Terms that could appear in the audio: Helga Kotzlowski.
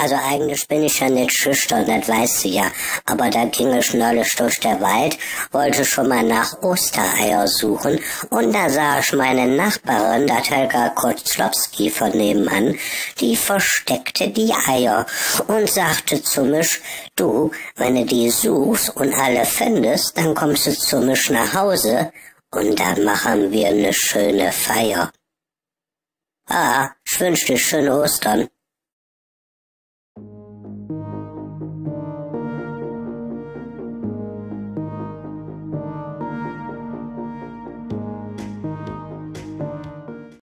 Also eigentlich bin ich ja nicht schüchtern, das weißt du ja. Aber da ging ich neulich durch den Wald, wollte schon mal nach Ostereier suchen und da sah ich meine Nachbarin, der Helga Kotzlowski von nebenan, die versteckte die Eier und sagte zu mir, du, wenn du die suchst und alle findest, dann kommst du zu mir nach Hause und dann machen wir eine schöne Feier. Ah, ich wünsche dir schöne Ostern.